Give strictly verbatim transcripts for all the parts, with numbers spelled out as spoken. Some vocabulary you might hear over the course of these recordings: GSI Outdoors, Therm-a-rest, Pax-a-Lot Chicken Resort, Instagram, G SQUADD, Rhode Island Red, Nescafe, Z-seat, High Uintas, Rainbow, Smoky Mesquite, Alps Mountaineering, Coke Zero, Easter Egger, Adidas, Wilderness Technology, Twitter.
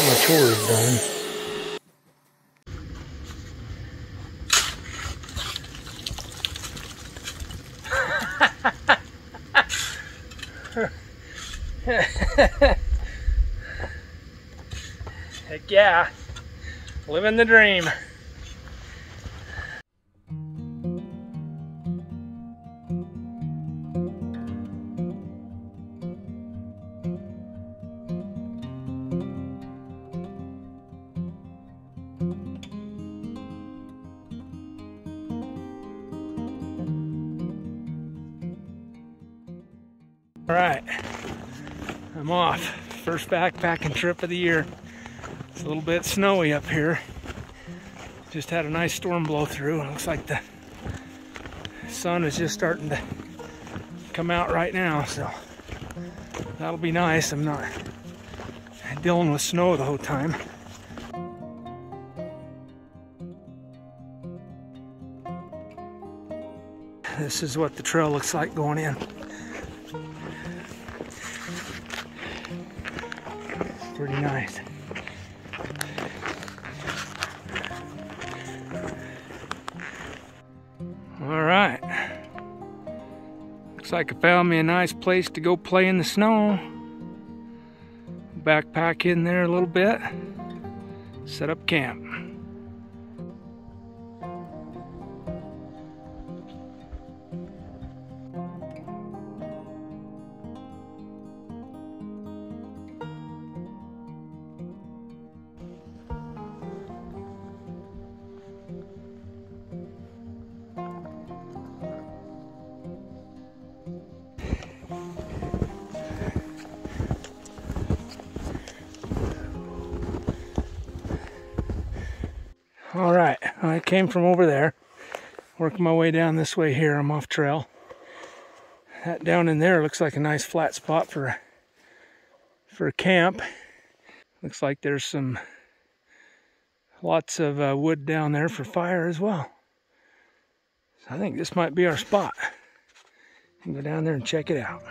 all my chores done. Heck yeah, living the dream. All right, I'm off. First backpacking trip of the year. It's a little bit snowy up here. Just had a nice storm blow through. It looks like the sun is just starting to come out right now, so that'll be nice. I'm not dealing with snow the whole time. This is what the trail looks like going in. Pretty nice. All right. Looks like I found me a nice place to go play in the snow. Backpack in there a little bit. Set up camp. All right, I came from over there, working my way down this way here. I'm off trail. That down in there looks like a nice flat spot for a, for a camp. Looks like there's some lots of uh, wood down there for fire as well. So I think this might be our spot. You can go down there and check it out.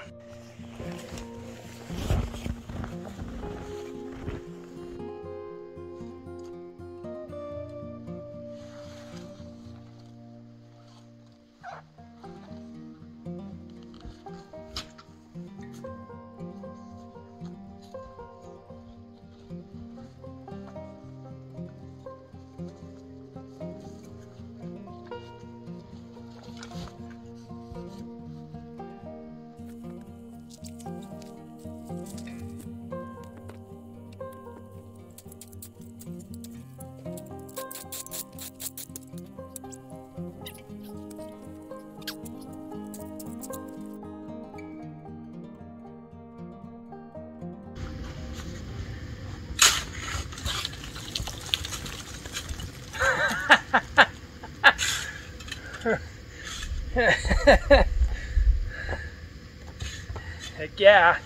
Heck yeah,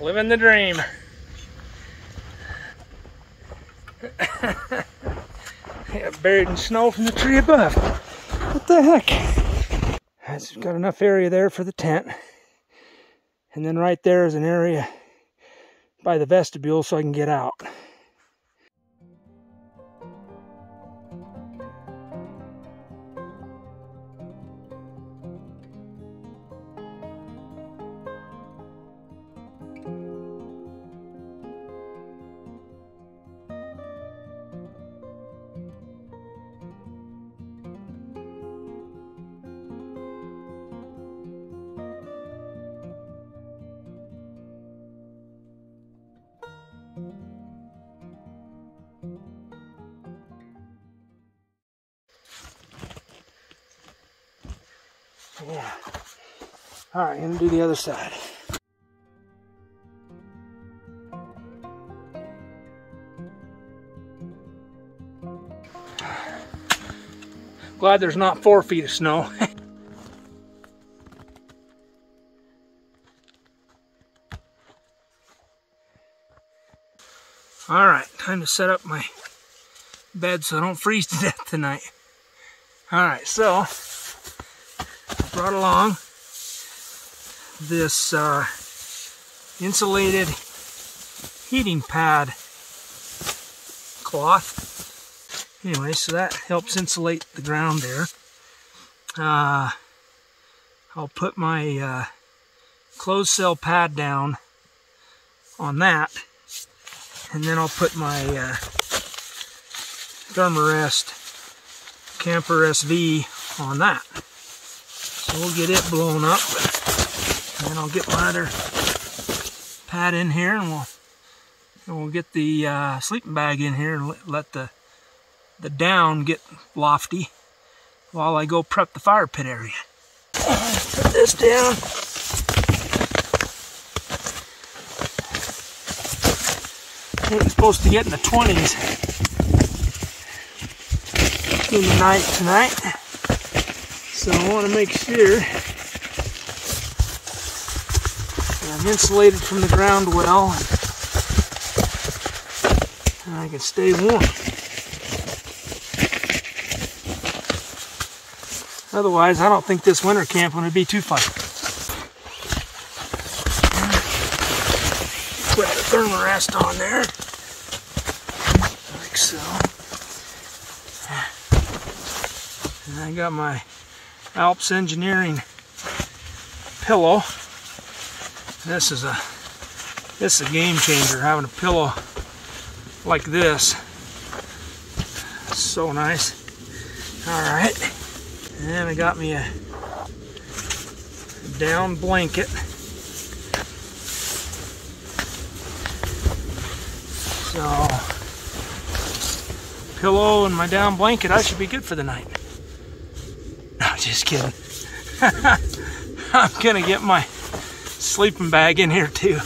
living the dream. Yeah, buried in snow from the tree above. What the heck? That's got enough area there for the tent. And then right there is an area by the vestibule so I can get out. Yeah. All right, I'm gonna do the other side. Glad there's not four feet of snow. All right, time to set up my bed so I don't freeze to death tonight. All right, so brought along this uh, insulated heating pad cloth. Anyway, so that helps insulate the ground there. Uh, I'll put my uh, closed cell pad down on that, and then I'll put my uh, Therm-a-rest camper S V on that. So we'll get it blown up, and then I'll get my other pad in here, and we'll and we'll get the uh, sleeping bag in here and let the the down get lofty while I go prep the fire pit area. Uh, put this down. It was supposed to get in the twenties through the night tonight, so I want to make sure that I'm insulated from the ground well and I can stay warm. Otherwise, I don't think this winter camping would be too fun. Put the Therm-a-rest on there, like so. And I got my Alps Engineering pillow. This is a this is a game changer. Having a pillow like this, so nice. All right. And I got me a down blanket. So, pillow and my down blanket, I should be good for the night. No, just kidding. I'm gonna get my sleeping bag in here too.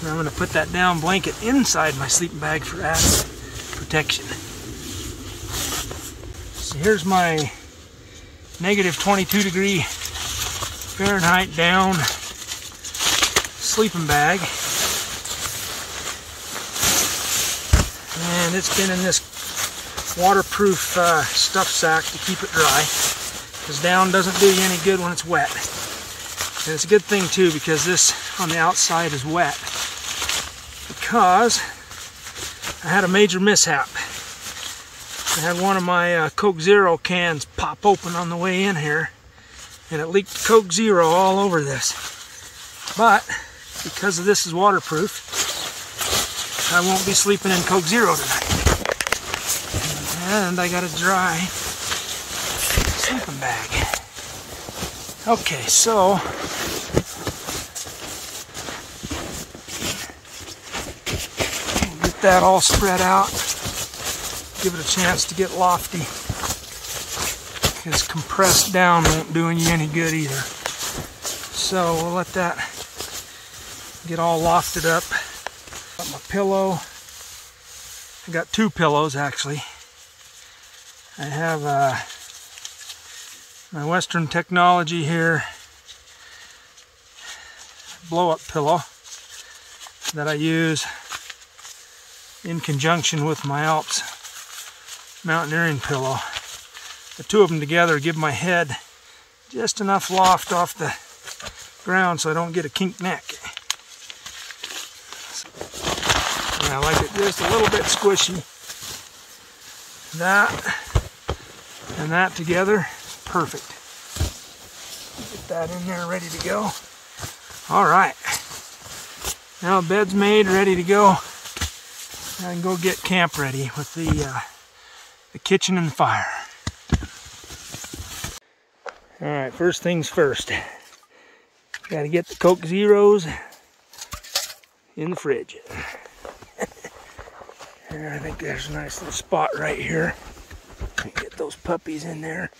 And I'm gonna put that down blanket inside my sleeping bag for added protection. So here's my negative twenty-two degree Fahrenheit down sleeping bag, and it's been in this waterproof uh, stuff sack to keep it dry, because down doesn't do you any good when it's wet. And it's a good thing too, because this on the outside is wet, because I had a major mishap. I had one of my uh, Coke Zero cans pop open on the way in here, and it leaked Coke Zero all over this. But because of this is waterproof, I won't be sleeping in Coke Zero tonight. And I got a dry sleeping bag. Okay, so we'll get that all spread out. Give it a chance to get lofty, because compressed down won't do you any good either. So we'll let that get all lofted up. Got my pillow. I got two pillows actually. I have uh, my Western Technology here blow-up pillow that I use in conjunction with my Alps Mountaineering pillow. The two of them together give my head just enough loft off the ground so I don't get a kink neck. And I like it just a little bit squishy. That and that together, perfect. Get that in there ready to go. All right, now bed's made, ready to go. I can go get camp ready with the uh, the kitchen and the fire. All right, first things first. Gotta get the Coke Zeros in the fridge. I think there's a nice little spot right here. Get those puppies in there.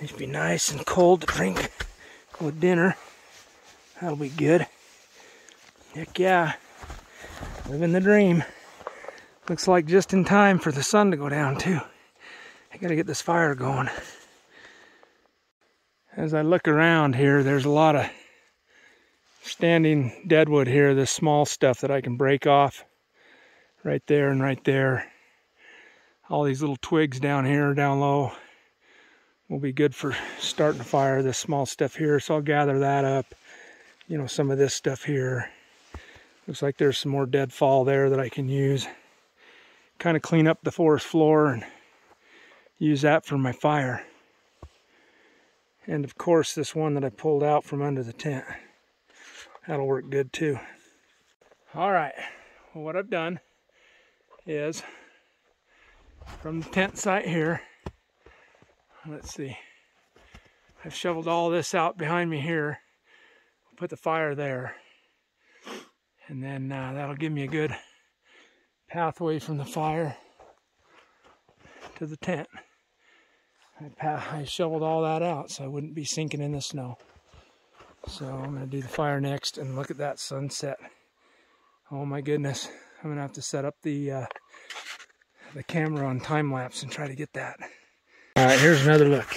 They should be nice and cold to drink with dinner. That'll be good. Heck yeah, living the dream. Looks like just in time for the sun to go down too. I gotta get this fire going. As I look around here, there's a lot of standing deadwood here, this small stuff that I can break off right there and right there. All these little twigs down here, down low, will be good for starting a fire, this small stuff here. So I'll gather that up, you know, some of this stuff here. Looks like there's some more deadfall there that I can use. Kind of clean up the forest floor and use that for my fire. And of course this one that I pulled out from under the tent. That'll work good too. All right, well, what I've done is from the tent site here, let's see, I've shoveled all this out behind me here. I'll put the fire there, and then uh, that'll give me a good pathway from the fire to the tent. I, I shoveled all that out so I wouldn't be sinking in the snow. So I'm gonna do the fire next and look at that sunset. Oh my goodness, I'm gonna have to set up the uh, the camera on time lapse and try to get that. All right, here's another look.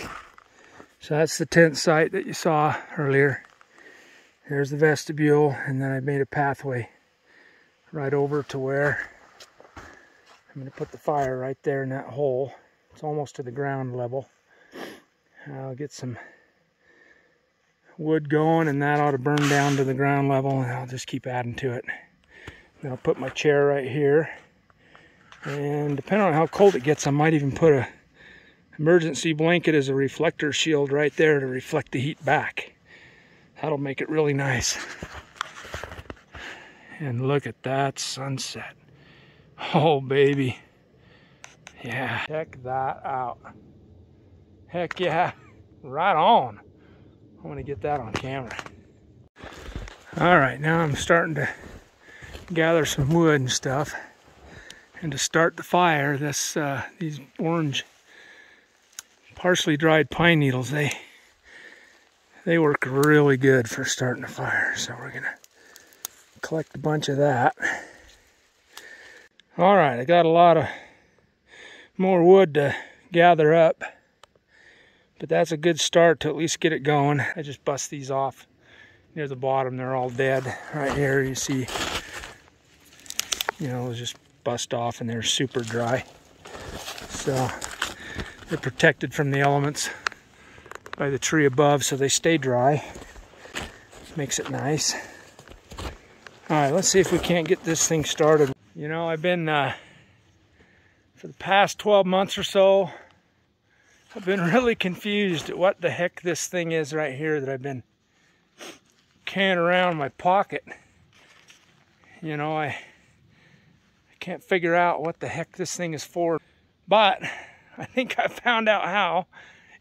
So that's the tent site that you saw earlier. Here's the vestibule, and then I made a pathway right over to where I'm gonna put the fire right there in that hole. It's almost to the ground level. I'll get some wood going, and that ought to burn down to the ground level, and I'll just keep adding to it. Then I'll put my chair right here, and depending on how cold it gets, I might even put a emergency blanket as a reflector shield right there to reflect the heat back. That'll make it really nice. And look at that sunset. Oh baby, yeah, check that out. Heck yeah, right on. I'm gonna get that on camera. All right, now I'm starting to gather some wood and stuff, and to start the fire, this uh, these orange partially dried pine needles, they they work really good for starting a fire. So we're gonna collect a bunch of that. All right, I got a lot of more wood to gather up, but that's a good start to at least get it going. I just bust these off near the bottom. They're all dead right here. You see, you know, it was just bust off and they're super dry. So they're protected from the elements by the tree above, so they stay dry. Makes it nice. All right, let's see if we can't get this thing started. You know, I've been, uh, for the past twelve months or so, I've been really confused at what the heck this thing is right here that I've been carrying around in my pocket. You know, I, I can't figure out what the heck this thing is for, but I think I found out how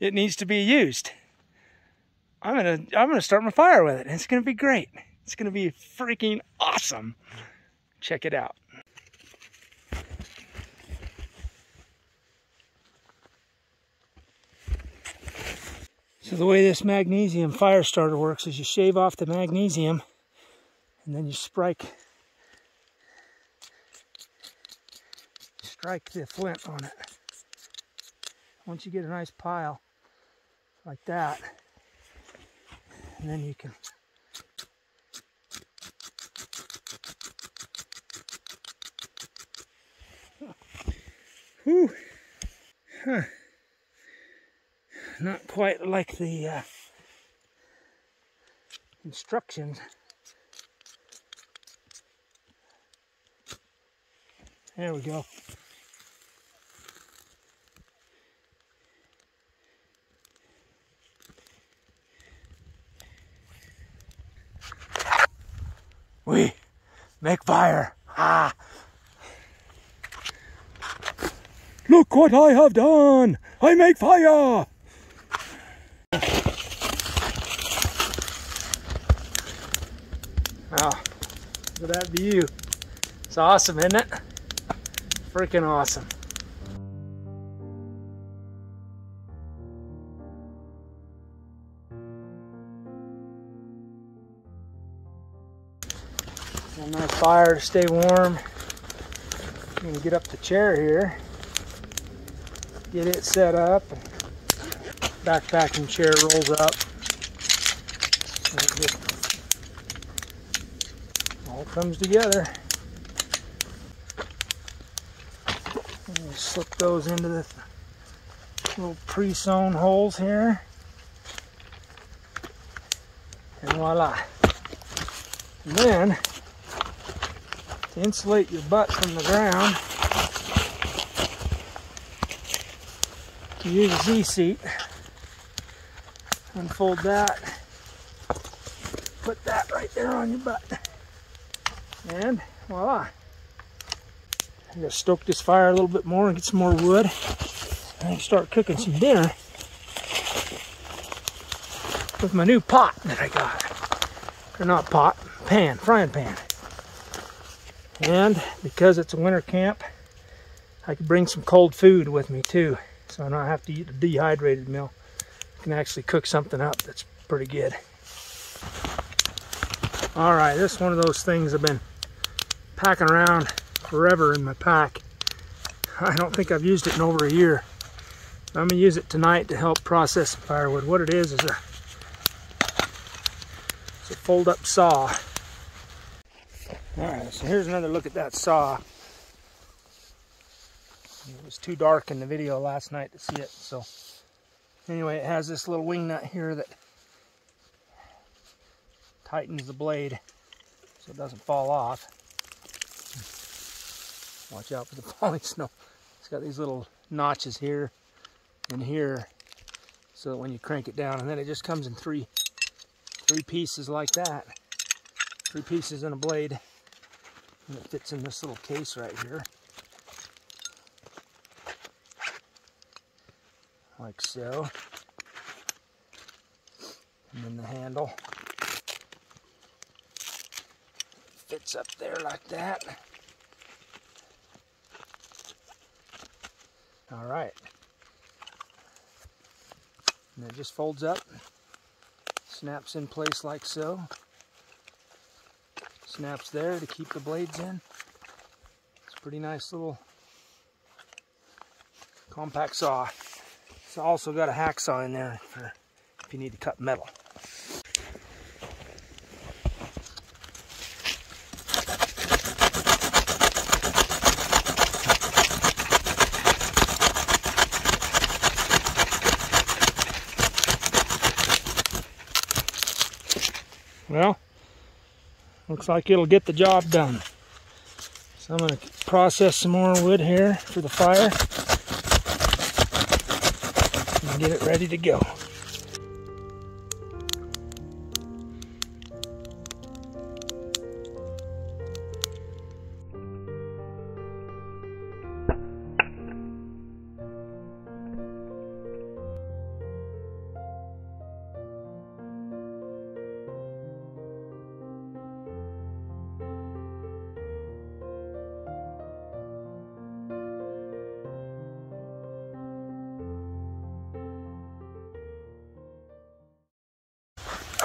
it needs to be used. I'm gonna, I'm gonna start my fire with it, and it's gonna be great. It's gonna be freaking awesome. Check it out. So the way this magnesium fire starter works is you shave off the magnesium, and then you strike, strike the flint on it. Once you get a nice pile like that, and then you can whew. Huh. Not quite like the uh, instructions. There we go. We make fire. Ah. Look what I have done. I make fire. Wow. Look at that view. It's awesome, isn't it? Freaking awesome. Fire to stay warm. I'm gonna get up the chair here, get it set up, and backpacking chair rolls up. And it just all comes together. And slip those into the little pre-sewn holes here, and voila. And then to insulate your butt from the ground, you use a Z-seat. Unfold that, put that right there on your butt, and voila. I'm going to stoke this fire a little bit more and get some more wood, and start cooking some dinner with my new pot that I got. Or not pot, pan, frying pan. And because it's a winter camp, I could bring some cold food with me too, so I don't have to eat a dehydrated meal. Can actually cook something up that's pretty good. All right, this is one of those things I've been packing around forever in my pack. I don't think I've used it in over a year. I'm gonna use it tonight to help process some firewood. What it is is a, it's a fold-up saw. All right, so here's another look at that saw. It was too dark in the video last night to see it, so. Anyway, it has this little wing nut here that tightens the blade so it doesn't fall off. Watch out for the falling snow. It's got these little notches here and here so that when you crank it down, and then it just comes in three three pieces like that. Three pieces and a blade, and it fits in this little case right here. Like so, and then the handle fits up there like that. All right, and it just folds up, snaps in place like so, snaps there to keep the blades in. It's a pretty nice little compact saw. It's also got a hacksaw in there for if you need to cut metal. Well, looks like it'll get the job done. So I'm going to process some more wood here for the fire. Get it ready to go.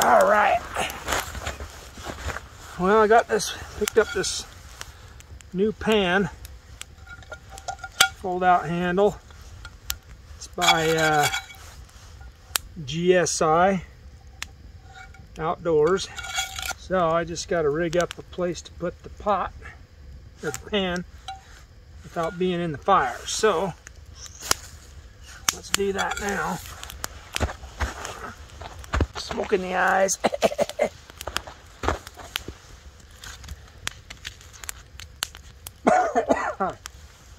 Alright, well I got this, picked up this new pan, fold out handle. It's by uh, G S I Outdoors. So I just got to rig up a place to put the pot, or the pan, without being in the fire. So let's do that now. Smoke in the eyes.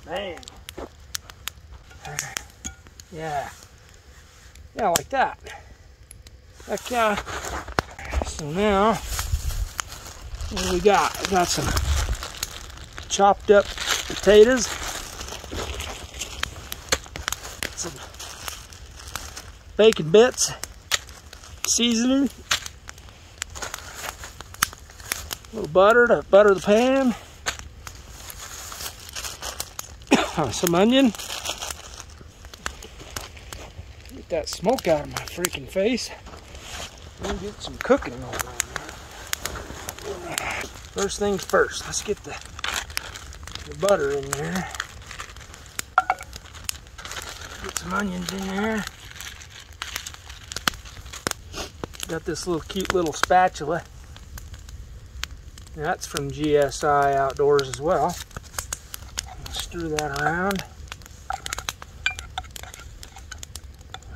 Man. Yeah. Yeah, like that. Like, uh, so now, what do we got? We got some chopped up potatoes. Some bacon bits. Seasoning, a little butter to butter the pan, some onion. Get that smoke out of my freaking face. We'll get some cooking going on there. First things first, let's get the, the butter in there. Get some onions in there. Got this little cute little spatula. That's from G S I Outdoors as well. Stir that around.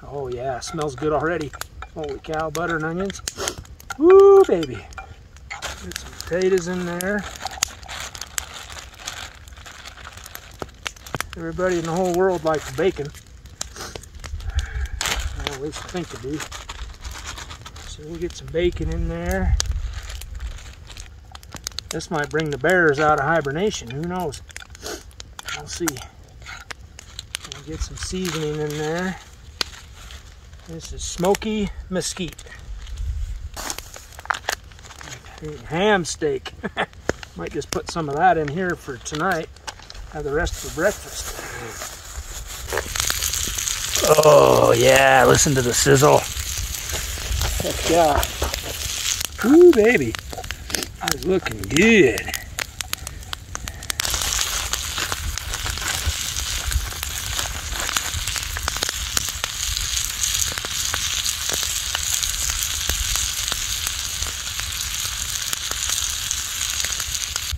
Oh yeah, smells good already. Holy cow, butter and onions. Woo, baby. Get some potatoes in there. Everybody in the whole world likes bacon. Well, at least I think they do. So we'll get some bacon in there. This might bring the bears out of hibernation. Who knows? We'll see. We'll get some seasoning in there. This is Smoky Mesquite. Ham steak. Might just put some of that in here for tonight. Have the rest for breakfast. Oh yeah, listen to the sizzle. Heck yeah. Ooh baby. I was looking good.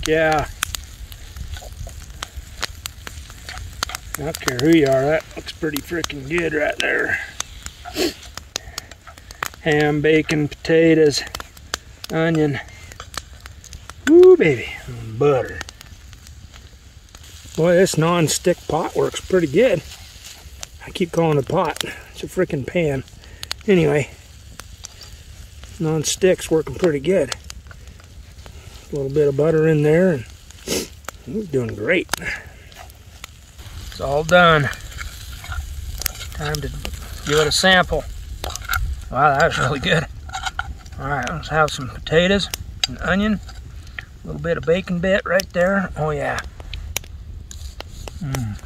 Yeah. I don't care who you are, that looks pretty freaking good right there. Ham, bacon, potatoes, onion. Woo, baby, butter. Boy, this non-stick pot works pretty good. I keep calling it a pot. It's a freaking pan. Anyway, non-stick's working pretty good. A little bit of butter in there, and it's doing great. It's all done. Time to give it a sample. Wow, that was really good. All right, let's have some potatoes and onion. A little bit of bacon bit right there. Oh yeah. Mmm.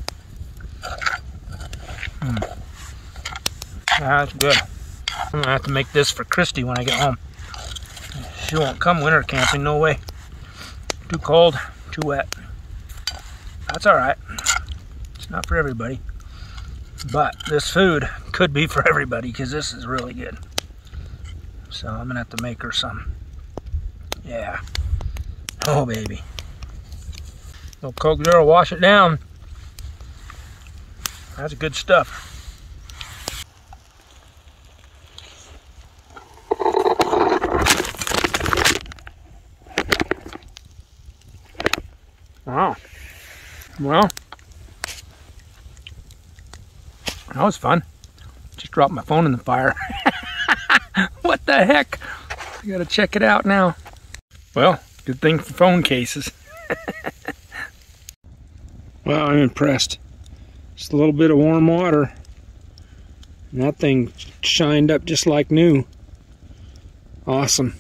Mm. That's good. I'm gonna have to make this for Christy when I get home. She won't come winter camping, no way. Too cold, too wet. That's all right. It's not for everybody. But this food could be for everybody because this is really good. So I'm gonna have to make her some. Yeah. Oh baby. Little Coke Zero, wash it down. That's good stuff. Wow. Well, that was fun. Just dropped my phone in the fire. What the heck? I gotta check it out now. Well, good thing for phone cases. Wow, I'm impressed. Just a little bit of warm water. And that thing shined up just like new. Awesome.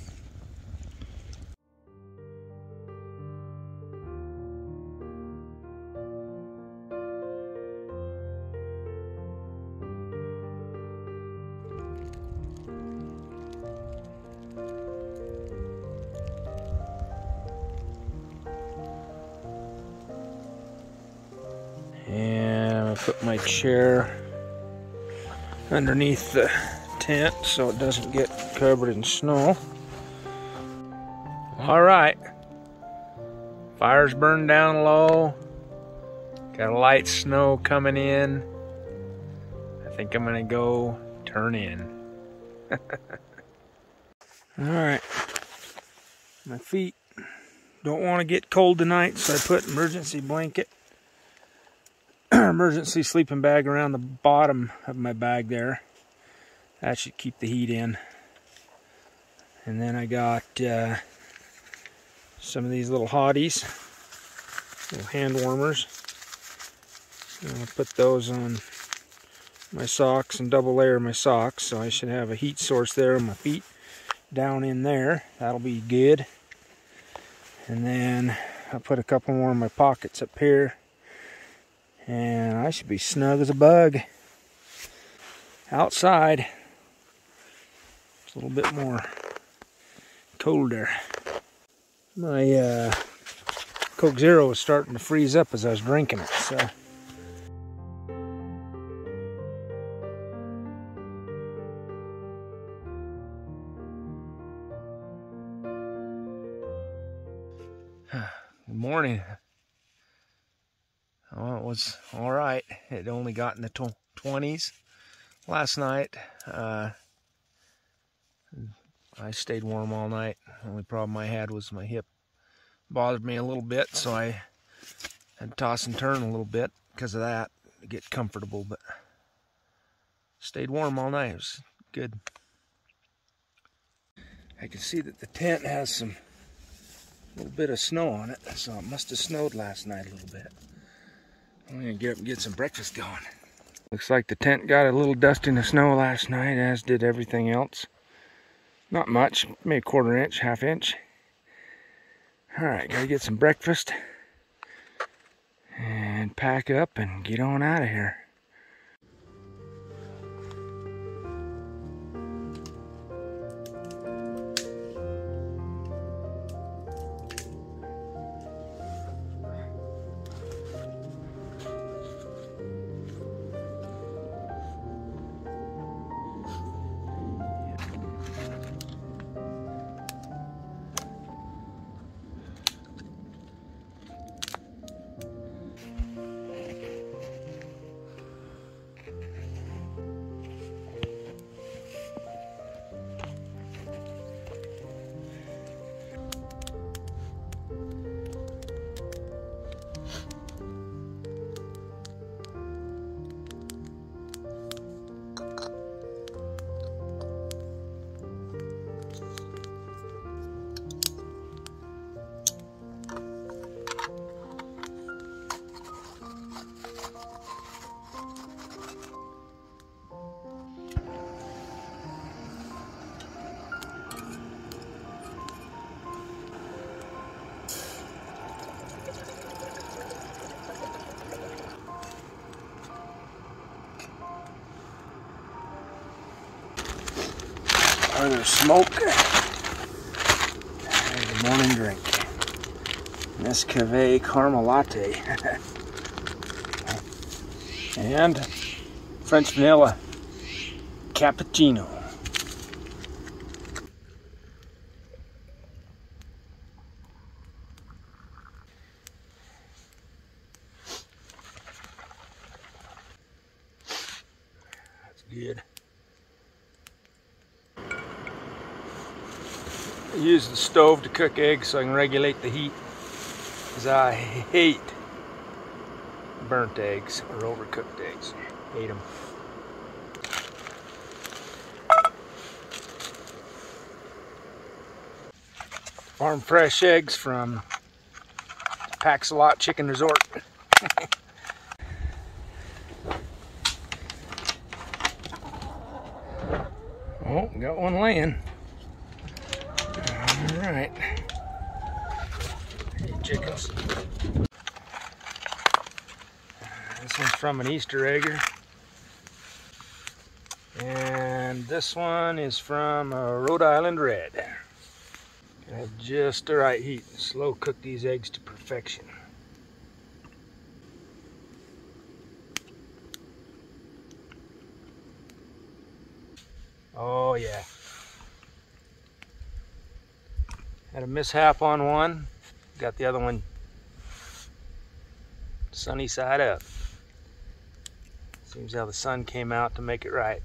Put my chair underneath the tent so it doesn't get covered in snow. All right, fire's burned down low. Got a light snow coming in. I think I'm gonna go turn in. All right, my feet don't want to get cold tonight, so I put emergency blanket. Emergency sleeping bag around the bottom of my bag there. That should keep the heat in. And then I got uh, some of these little hotties, little hand warmers. And I'll put those on my socks and double layer my socks, so I should have a heat source there on my feet down in there. That'll be good. And then I'll put a couple more in my pockets up here. And I should be snug as a bug. Outside, it's a little bit more colder. My uh, Coke Zero was starting to freeze up as I was drinking it, so. Good morning. Well, it was all right. It only got in the twenties last night. Uh, I stayed warm all night. The only problem I had was my hip bothered me a little bit, so I had to toss and turn a little bit. because of that, get comfortable, but stayed warm all night. It was good. I can see that the tent has some little bit of snow on it, so it must have snowed last night a little bit. I'm gonna get up and get some breakfast going. Looks like the tent got a little dusting of snow last night, as did everything else. Not much, maybe a quarter inch, half inch. All right, gotta get some breakfast and pack up and get on out of here. There's smoke. There's a morning drink. Nescafe caramel latte. And French vanilla cappuccino. That's good. Use the stove to cook eggs so I can regulate the heat, because I hate burnt eggs or overcooked eggs. Hate them. Farm fresh eggs from Pax-a-Lot Chicken Resort. Oh, got one laying. Alright. Hey, chickens. This one's from an Easter Egger. And this one is from a Rhode Island Red. Gonna have just the right heat. Slow cook these eggs to perfection. Oh, yeah. Had a mishap on one, got the other one sunny side up. Seems how the sun came out to make it right.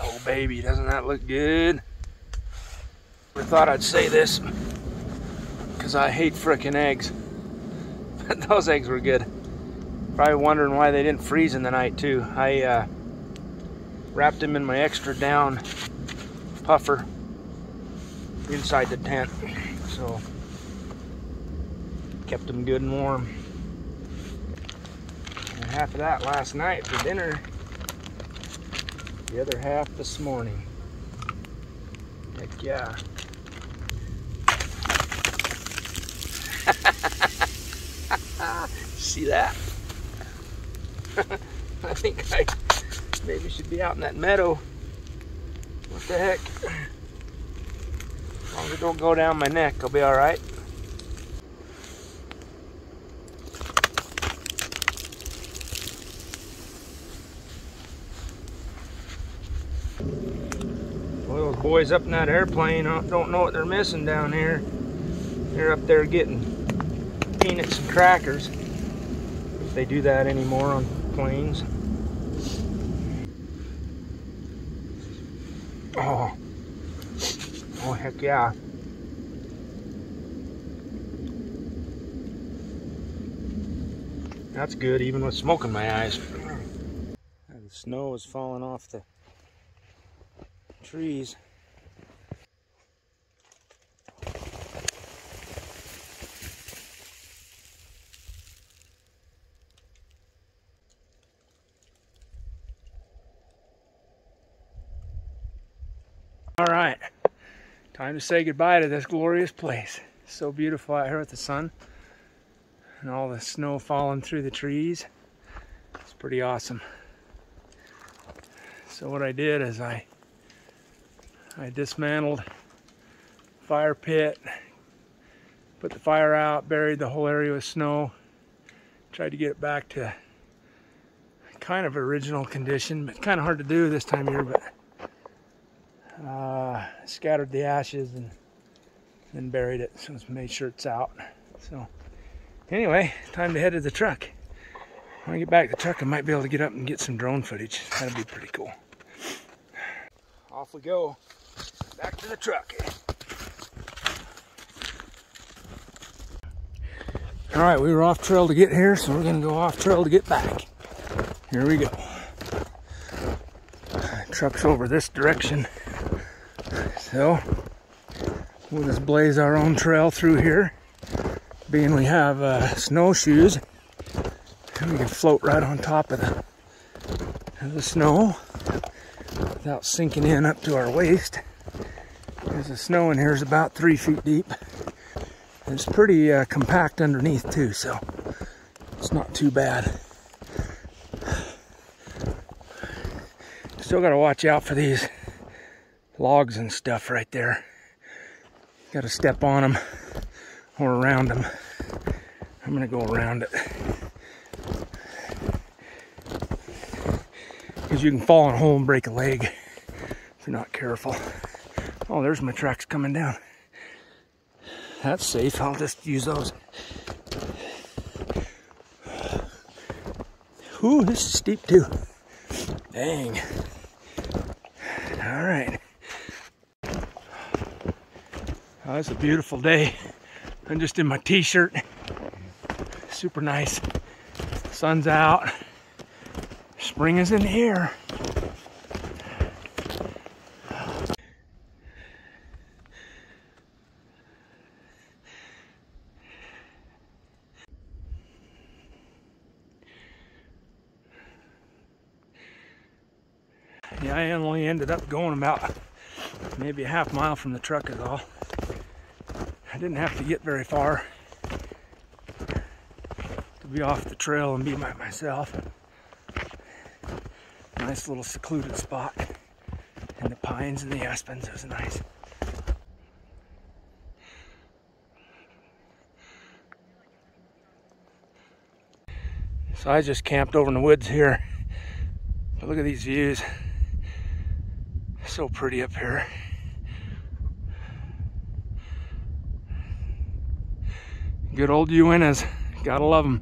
Oh baby, doesn't that look good? Never thought I'd say this, because I hate frickin' eggs. But those eggs were good. Probably wondering why they didn't freeze in the night too. I uh, wrapped them in my extra down puffer inside the tent, so kept them good and warm. And half of that last night for dinner, the other half this morning. Heck yeah. See that? I think I maybe should be out in that meadow. What the heck? As long as it don't go down my neck, I'll be all right. Well, those boys up in that airplane don't know what they're missing down here. They're up there getting peanuts and crackers. If they do that anymore on planes. Oh, oh heck yeah. That's good, even with smoke in my eyes. And the snow is falling off the trees. All right, time to say goodbye to this glorious place. It's so beautiful out here with the sun and all the snow falling through the trees. It's pretty awesome. So what I did is I I dismantled the fire pit, put the fire out, buried the whole area with snow, tried to get it back to kind of original condition, but kind of hard to do this time of year, but Uh, scattered the ashes and then buried it, so it's made sure it's out. So anyway, time to head to the truck. When I get back to the truck, I might be able to get up and get some drone footage. That'd be pretty cool. Off we go, back to the truck. All right, we were off trail to get here, so we're gonna go off trail to get back. Here we go. Truck's over this direction. So we'll just blaze our own trail through here, being we have uh, snowshoes, and we can float right on top of the, of the snow without sinking in up to our waist. Because the snow in here is about three feet deep, and it's pretty uh, compact underneath too, so it's not too bad. Still got to watch out for these logs and stuff right there. Got to step on them or around them. I'm gonna go around it because you can fall in a hole and break a leg if you're not careful. Oh, there's my tracks coming down. That's safe. I'll just use those. Ooh, this is steep too. Dang. All right. Oh, it's a beautiful day. I'm just in my t-shirt. Super nice. Sun's out. Spring is in the air. Yeah, I only ended up going about maybe a half mile from the truck is all. I didn't have to get very far to be off the trail and be by myself. Nice little secluded spot. And the pines and the aspens, it was nice. So I just camped over in the woods here. But look at these views. So pretty up here. Good old Uintas, gotta love them.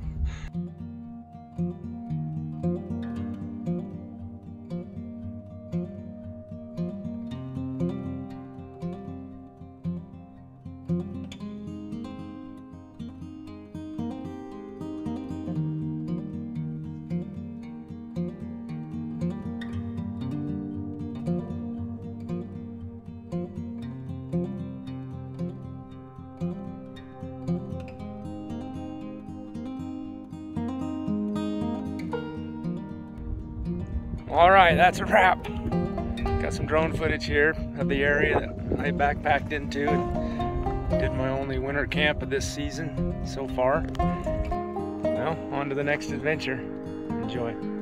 All right, that's a wrap. Got some drone footage here of the area that I backpacked into and did my only winter camp of this season so far. Well, on to the next adventure. Enjoy.